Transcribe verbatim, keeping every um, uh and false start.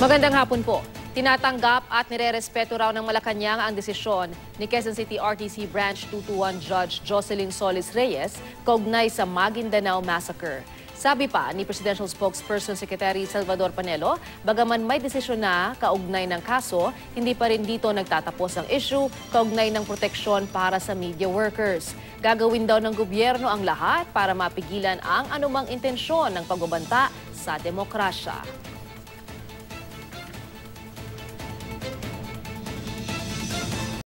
Magandang hapon po. Tinatanggap at nirerespeto raw ng Malacañang ang desisyon ni Quezon City R T C Branch two twenty-one Judge Jocelyn Solis Reyes kaugnay sa Maguindanao Massacre. Sabi pa ni Presidential Spokesperson Secretary Salvador Panelo, bagaman may desisyon na kaugnay ng kaso, hindi pa rin dito nagtatapos ang issue kaugnay ng proteksyon para sa media workers. Gagawin daw ng gobyerno ang lahat para mapigilan ang anumang intensyon ng pagbabanta sa demokrasya.